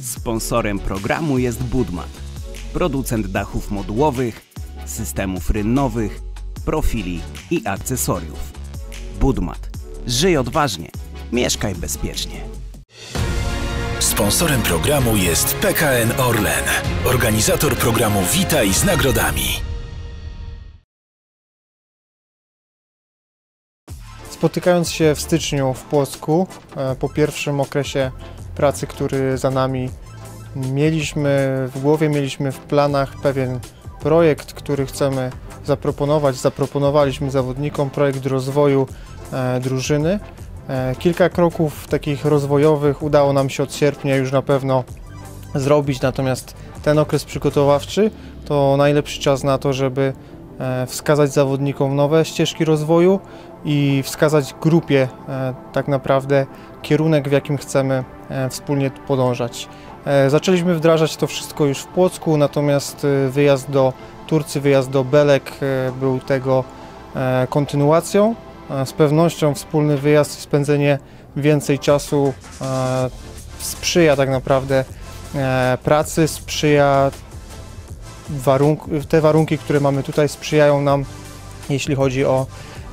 Sponsorem programu jest Budmat, producent dachów modułowych, systemów rynnowych, profili i akcesoriów. Budmat. Żyj odważnie, mieszkaj bezpiecznie. Sponsorem programu jest PKN Orlen, organizator programu Witaj z nagrodami. Spotykając się w styczniu w Płocku, po pierwszym okresie pracy, który za nami mieliśmy w głowie, mieliśmy w planach pewien projekt, który chcemy zaproponować. Zaproponowaliśmy zawodnikom projekt rozwoju drużyny. Kilka kroków takich rozwojowych udało nam się od sierpnia już na pewno zrobić, natomiast ten okres przygotowawczy to najlepszy czas na to, żeby wskazać zawodnikom nowe ścieżki rozwoju i wskazać grupie tak naprawdę kierunek, w jakim chcemy wspólnie podążać. Zaczęliśmy wdrażać to wszystko już w Płocku, natomiast wyjazd do Turcji, wyjazd do Belek był tego kontynuacją. Z pewnością wspólny wyjazd i spędzenie więcej czasu sprzyja tak naprawdę pracy, sprzyja te warunki, które mamy tutaj, sprzyjają nam, jeśli chodzi o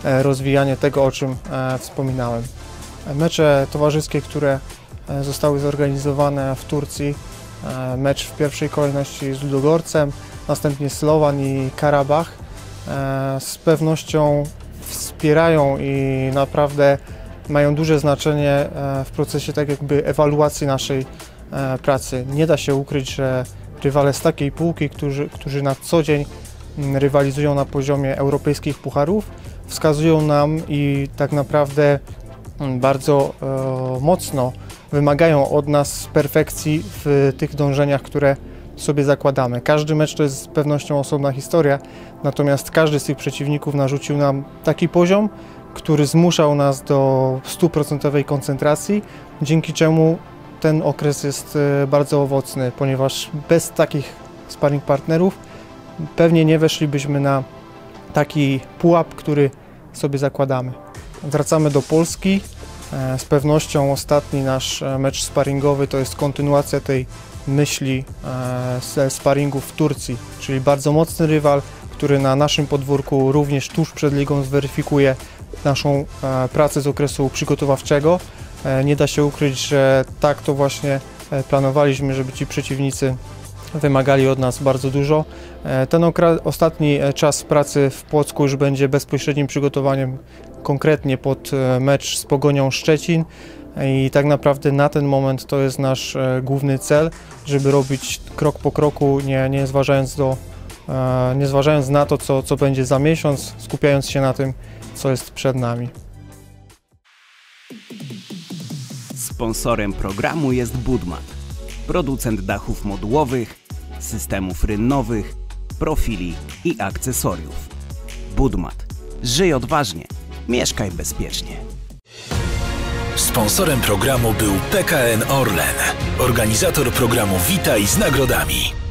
rozwijanie tego, o czym wspominałem. Mecze towarzyskie, które zostały zorganizowane w Turcji, mecz w pierwszej kolejności z Ludogorcem, następnie Slovan i Karabach, z pewnością wspierają i naprawdę mają duże znaczenie w procesie tak jakby ewaluacji naszej pracy. Nie da się ukryć, że rywale z takiej półki, którzy na co dzień rywalizują na poziomie europejskich pucharów, wskazują nam i tak naprawdę bardzo mocno wymagają od nas perfekcji w tych dążeniach, które sobie zakładamy. Każdy mecz to jest z pewnością osobna historia, natomiast każdy z tych przeciwników narzucił nam taki poziom, który zmuszał nas do 100% koncentracji, dzięki czemu ten okres jest bardzo owocny, ponieważ bez takich sparring partnerów pewnie nie weszlibyśmy na taki pułap, który sobie zakładamy. Wracamy do Polski. Z pewnością ostatni nasz mecz sparingowy to jest kontynuacja tej myśli ze sparingów w Turcji, czyli bardzo mocny rywal, który na naszym podwórku również tuż przed ligą zweryfikuje naszą pracę z okresu przygotowawczego. Nie da się ukryć, że tak to właśnie planowaliśmy, żeby ci przeciwnicy wymagali od nas bardzo dużo. Ten ostatni czas pracy w Płocku już będzie bezpośrednim przygotowaniem konkretnie pod mecz z Pogonią Szczecin i tak naprawdę na ten moment to jest nasz główny cel, żeby robić krok po kroku, nie zważając na to, co będzie za miesiąc, skupiając się na tym, co jest przed nami. Sponsorem programu jest Budmat, producent dachów modułowych, systemów rynnowych, profili i akcesoriów. Budmat. Żyj odważnie, mieszkaj bezpiecznie. Sponsorem programu był PKN Orlen, organizator programu Witaj z nagrodami.